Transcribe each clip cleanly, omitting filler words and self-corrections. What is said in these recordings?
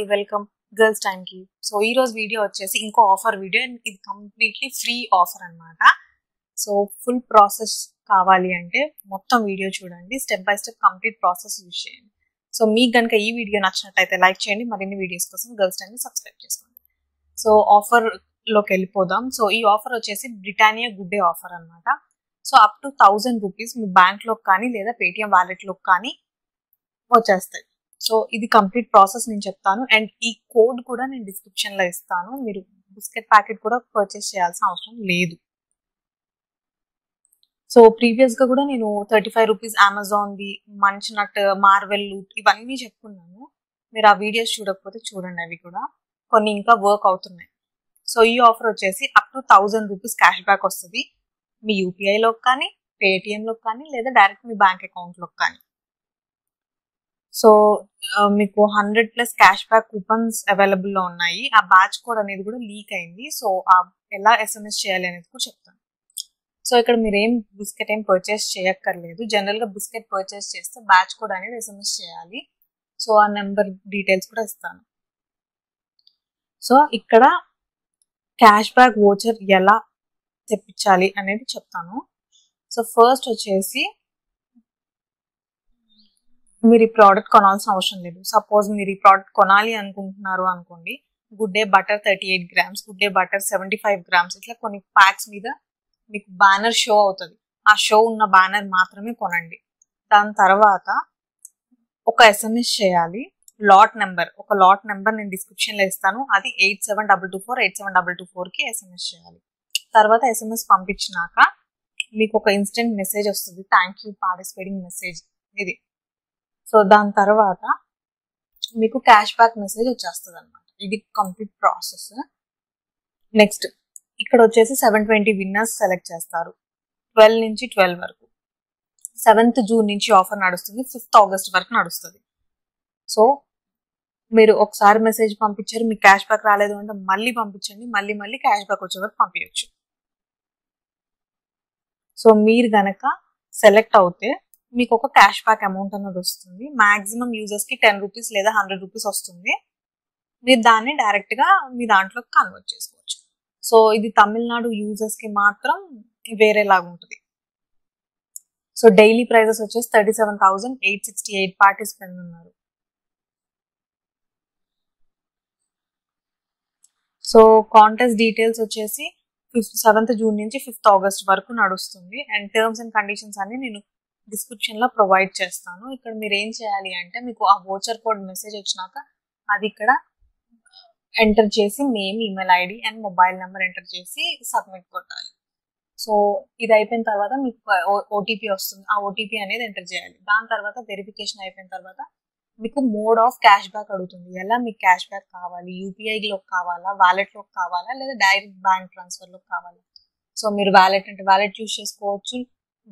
Hi welcome girls time కి. So ఈ రోజు వీడియో వచ్చేసి ఇంకో ఆఫర్ వీడియో. ఇది కంప్లీట్లీ ఫ్రీ ఆఫర్ అన్నమాట. సో ఫుల్ ప్రాసెస్ కావాలి అంటే మొత్తం వీడియో చూడండి, step by step complete process use చేయండి. సో మీకు కనుక ఈ వీడియో నచ్చినట్లయితే లైక్ చేయండి, మరిన్ని వీడియోస్ కోసం గర్ల్స్ టైమ్ని సబ్స్క్రైబ్ చేసుకోండి. సో ఆఫర్లోకి వెళ్ళిపోదాం. సో ఈ ఆఫర్ వచ్చేసి బ్రిటానియా గుడ్ డే ఆఫర్ అనమాట. సో అప్ టు 1000 రూపీస్ మీ బ్యాంక్లోకి కానీ లేదా పేటిఎం వ్యాలెట్లోకి కానీ వచ్చేస్తాయి. సో ఇది కంప్లీట్ ప్రాసెస్ నేను చెప్తాను, అండ్ ఈ కోడ్ కూడా నేను డిస్క్రిప్షన్లో ఇస్తాను. మీరు బిస్కెట్ ప్యాకెట్ కూడా పర్చేస్ చేయాల్సిన అవసరం లేదు. సో ప్రీవియస్గా కూడా నేను 35 రూపీస్ అమెజాన్ది, మంచ్ నట్, మార్వెల్ లూట్ ఇవన్నీ చెప్పుకున్నాను. మీరు ఆ వీడియోస్ చూడకపోతే చూడండి, అవి కూడా కొన్ని ఇంకా వర్క్ అవుతున్నాయి. సో ఈ ఆఫర్ వచ్చేసి up to 1000 rupees cash back వస్తుంది మీ యూపీఐలోకి కానీ పేటిఎంలోకి కానీ లేదా డైరెక్ట్ మీ బ్యాంక్ అకౌంట్లోకి కానీ. సో మీకు 100+ క్యాష్ బ్యాక్ కూపన్స్ అవైలబుల్లో ఉన్నాయి. ఆ బ్యాచ్ కోడ్ అనేది కూడా లీక్ అయింది. సో ఎలా ఎస్ఎంఎస్ చేయాలి అనేది కూడా చెప్తాను. సో ఇక్కడ మీరు బిస్కెట్ ఏం పర్చేస్ చేయక్కర్లేదు. జనరల్గా బిస్కెట్ పర్చేస్ చేస్తే బ్యాచ్ కోడ్ అనేది ఎస్ఎంఎస్ చేయాలి. సో ఆ నెంబర్ డీటెయిల్స్ కూడా ఇస్తాను. సో ఇక్కడ క్యాష్ బ్యాక్ వోచర్ ఎలా తెప్పించాలి అనేది చెప్తాను. సో ఫస్ట్ వచ్చేసి మీరు ఈ ప్రోడక్ట్ కొనాల్సిన అవసరం లేదు. సపోజ్ మీరు ఈ ప్రోడక్ట్ కొనాలి అనుకుంటున్నారు అనుకోండి. Good Day butter 38 grams, Good Day butter 75 grams ఇట్లా కొన్ని ప్యాక్స్ మీద మీకు బ్యానర్ షో అవుతుంది. ఆ షో ఉన్న బ్యానర్ మాత్రమే కొనండి. దాని తర్వాత ఒక ఎస్ఎంఎస్ చేయాలి. లాట్ నెంబర్, ఒక లాట్ నెంబర్ నేను డిస్క్రిప్షన్లో ఇస్తాను. అది 8722487224కి ఎస్ఎంఎస్ చేయాలి. తర్వాత ఎస్ఎంఎస్ పంపించినాక మీకు ఒక ఇన్స్టెంట్ మెసేజ్ వస్తుంది, థ్యాంక్ యూ పార్టిసిపేటింగ్ మెసేజ్ ఇది. సో దాని తర్వాత మీకు క్యాష్ బ్యాక్ మెసేజ్ వచ్చేస్తుంది అనమాట. ఇది కంప్లీట్ ప్రాసెస్. నెక్స్ట్ ఇక్కడ వచ్చేసి 720 విన్నర్స్ సెలెక్ట్ చేస్తారు 12 నుంచి 12 వరకు. 7th జూన్ నుంచి ఆఫర్ నడుస్తుంది, 5th ఆగస్ట్ వరకు నడుస్తుంది. సో మీరు ఒకసారి మెసేజ్ పంపించారు, మీకు క్యాష్ బ్యాక్ రాలేదు అంటే మళ్ళీ పంపించండి, మళ్ళీ క్యాష్ బ్యాక్ వచ్చే వరకు పంపించచ్చు. సో మీరు గనక సెలెక్ట్ అవుతే మీకు ఒక క్యాష్ బ్యాక్ అమౌంట్ అన్నది వస్తుంది. మాక్సిమం యూజర్స్కి 10 రూపీస్ లేదా 100 రూపీస్ వస్తుంది. మీరు దాన్ని డైరెక్ట్గా మీ దాంట్లోకి కన్వర్ట్ చేసుకోవచ్చు. సో ఇది తమిళనాడు యూజర్స్కి మాత్రం వేరేలాగా ఉంటుంది. సో డైలీ ప్రైజెస్ వచ్చేసి 37,868 పార్టిసిపెంట్స్ ఉన్నారు. సో కాంటెస్ట్ డీటెయిల్స్ వచ్చేసి 7th జూన్ నుంచి 5th ఆగస్ట్ వరకు నడుస్తుంది. అండ్ టర్మ్స్ అండ్ కండిషన్స్ అన్ని నేను డిస్క్రిప్షన్లో ప్రొవైడ్ చేస్తాను. ఇక్కడ మీరు ఏం చేయాలి అంటే మీకు ఆ వోచర్ కోడ్ మెసేజ్ వచ్చినాక అది ఇక్కడ ఎంటర్ చేసి name, email ID and mobile number enter చేసి సబ్మిట్ కొట్టాలి. సో ఇది అయిపోయిన తర్వాత మీకు ఓటీపీ వస్తుంది. ఆ ఓటీపీ అనేది ఎంటర్ చేయాలి. దాని తర్వాత వెరిఫికేషన్ అయిపోయిన తర్వాత మీకు మోడ్ ఆఫ్ క్యాష్ బ్యాక్ అడుగుతుంది. ఎలా మీకు క్యాష్ బ్యాక్ కావాలి, యూపీఐలోకి కావాలా, వ్యాలెట్లోకి కావాలా లేదా డైరెక్ట్ బ్యాంక్ ట్రాన్స్ఫర్లోకి కావాలా. సో మీరు వ్యాలెట్ అంటే వ్యాలెట్ చూస్ చేసుకోవచ్చు,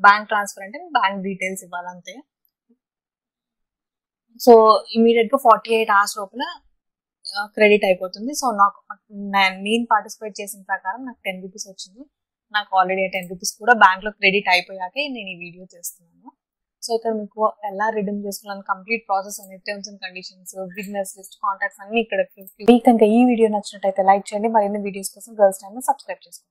బ్యాంక్ ట్రాన్స్ఫర్ అంటే బ్యాంక్ డీటెయిల్స్ ఇవ్వాలంతే. సో ఇమీడియట్గా 48 hours లోపల క్రెడిట్ అయిపోతుంది. సో నేను పార్టిసిపేట్ చేసిన ప్రకారం నాకు 10 రూపీస్ వచ్చింది. నాకు ఆల్రెడీ 10 రూపీస్ కూడా బ్యాంక్లో క్రెడిట్ అయిపోయాకే నేను ఈ వీడియో చేస్తున్నాను. సో ఇక్కడ మీకు ఎలా రిడీమ్ చేసుకోవాలని కంప్లీట్ ప్రాసెస్ అనేది, terms and conditions, business list, contacts అన్ని ఇక్కడ. మీకు కనుక ఈ వీడియో నచ్చినట్టయితే లైక్ చేయండి, మరిన్ని వీడియోస్ కోసం గర్ల్స్ టైమ్ని సబ్స్క్రైబ్ చేసుకోండి.